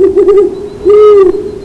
Woo!